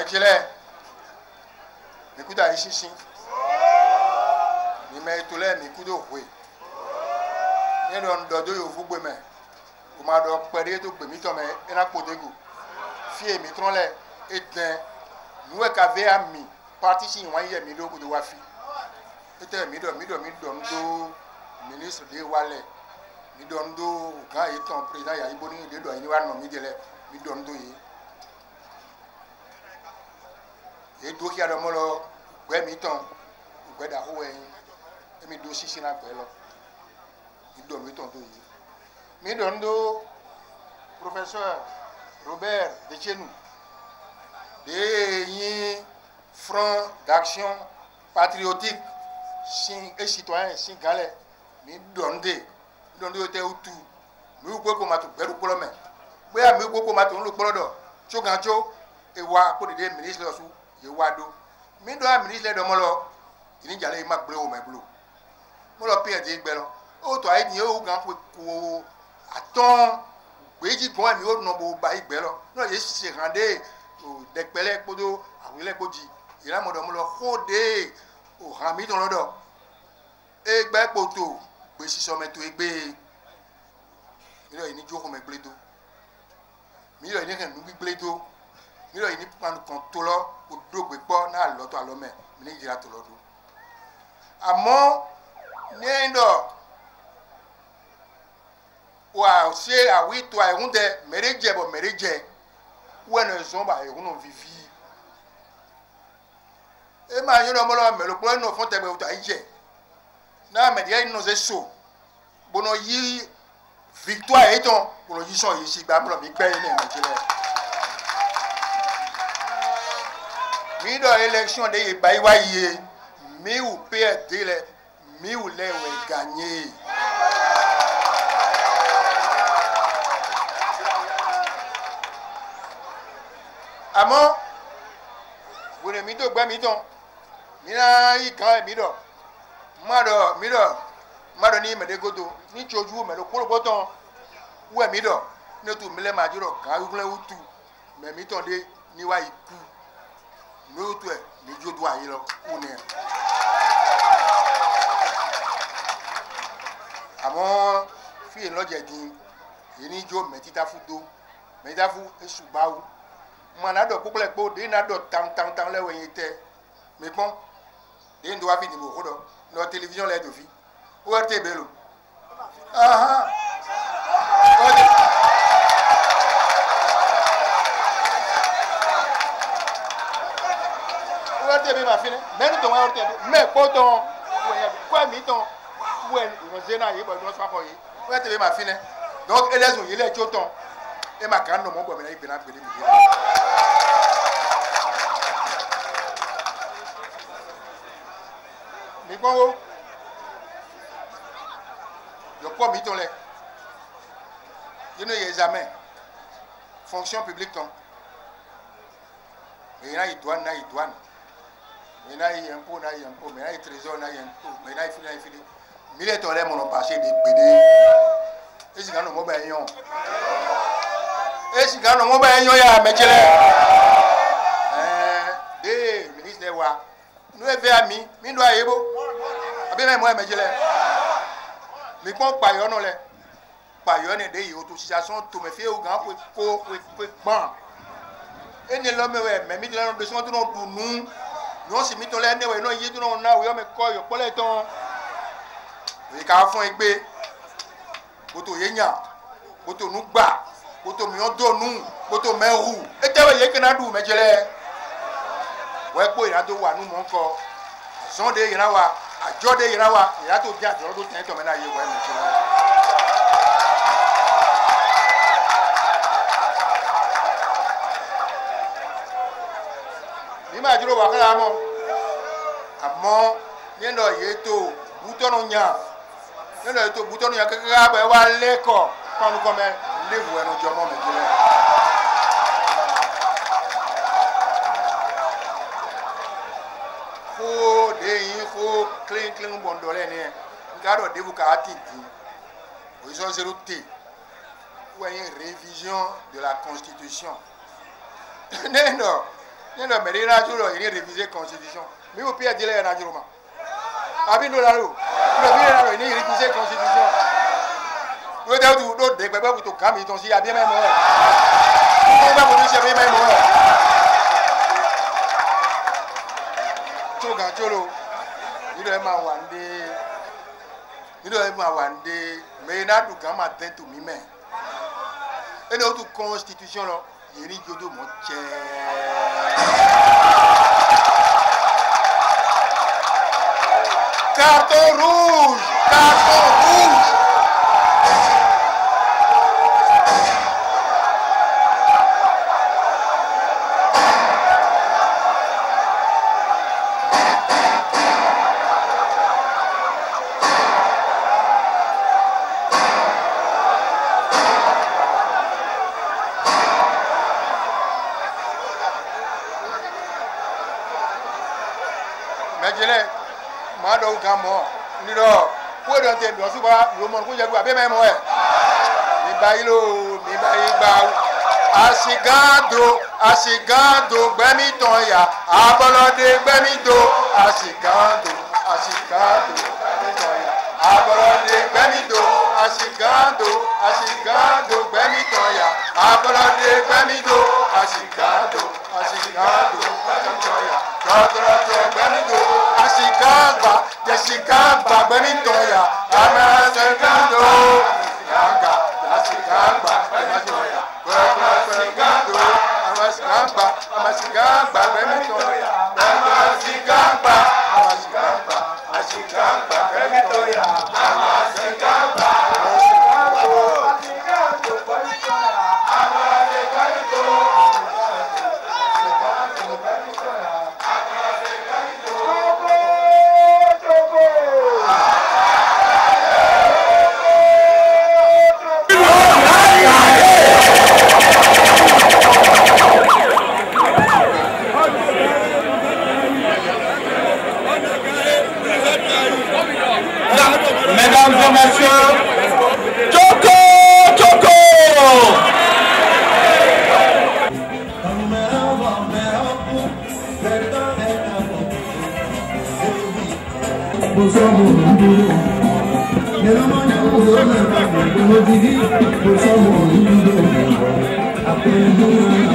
Mekile, mikuda ishishin, ni meitule mikudo kwe. Ni dondodo yovugwe me, kumado pere to bemito me enakpodegu. Fie mitronle eten, nuwe kave ami partishin wanye mido kudo wafi. Eten mido ndo ministre de wale. Mi dondo ga eton president ya iboni de do ni wa no mi dele mi dondo yi e do ki ado mo lo gbe mi ton gbe da ho eyin e mi do sisi na gbe lo mi do mi ton do yi mi dondo professeur Robert de Chenu de yin front d'action patriotique sin et citoyen sin galais mi donde donde te utu mi ko ko ma to beru polo me boya mi ko ko ma to nlo polo do chogancho e wa ko de minister osu e wa do mi do minister do mo lo ni jale ma gbe o me blo mo lo pe de gbe lo o to ai ni o gan ko aton gbeji bon mi o no bo ba igbe lo no ye se rande o de pele podo awile poji ira mo do mo lo ko de o han mi don lo do e gbe poto we si so meto egbe miro ini joko me bledo miro ini kan nubi bledo miro ini pan kan to lo odogbe po na lo to alo me ni jira to lo do amo ne ndo wa se awi to e hunde mereje bo mereje wona so ba e huno vivi e ma yo no mo lo me lo po no fun te be o ta ije na me dia no zeso bono yi victoire eton bono yi so yi si gba bono mi pe ni Nigeria mi do election de yi ba yi wa yi mi u perde le mi u le we gagner amo bono mi do gba mi ton mi na yi kan mi do mado mido mado ni medegodo ni choju me lo koro boton we mido no tu mele majuro ka gugun utu me mi ton de ni wa iku no tu e ni jodu aye lo oni amo fi lo je din ni jo metita fudo meja fu esubawo mo na do popole po de na do tan lewe yin te me pon de ndo wa fi ni mo kodo la télévision là de vie ORT Bello aha ORT Bello ma fini même ton ORT mais poton quoi mi ton ouais on zena yi bo don so ko yi ORT Bello ma fini donc elezo yi le choton e ma kan no mo bo mi na ibina pele mi mi bongo yo ko mi ton le je ne y jamais fonction publique ton mais là il douane mais là il impôt mais là il trésor là il impôt mais là il fini mille ton le mon passé de pédé et si gano mo ba eyan ya mejele de ministre wa nous éveillons à mi mi do ayebo abé moi mejele mi kon payo no le payo ne de yi o to sisa son to me fe o gan ko pan ene lo mewe me mi lo do son to no dunu no si mi to le newe no yi to no na we o me ko yo pole ton e ka fun egbe ko to yeyan ko to nu gba ko to mi o donu ko to me ru e tewe ye kana du mejele we ko ira do wa nu mo ko son de ira wa ajo de ira wa ira to bi ajo do ten to me na ye wa mi ni ma juro wa kala mo amo ni ndo ye to butonu nya ni ndo ye to butonu nya kaka ba wa leko panu ko me levu eno jomo me jele o clean bondole ne ngaro devu ka atiti o iso zero t ou une révision de la constitution non Il y a des gens qui ont révisé la Constitution. Mais vous pouvez dire qu'il y a des gens qui ont révisé la Constitution. Vous avez dit que des gens qui ont révisé la Constitution, il y a bien même mort. Yeri Jodo Moche. Carton rouge, carton rouge. Asigado, asigado, bemitoya, abalade bemito, asigado, asigado, bemitoya, abalade bemito, asigado, asigado, bemitoya, abalade bemito, asigado, asigado, bemitoya, abalade bemito, asigaba, asigaba, bemitoya, amasegado, asigaba, asigaba, bemitoya. Por favor,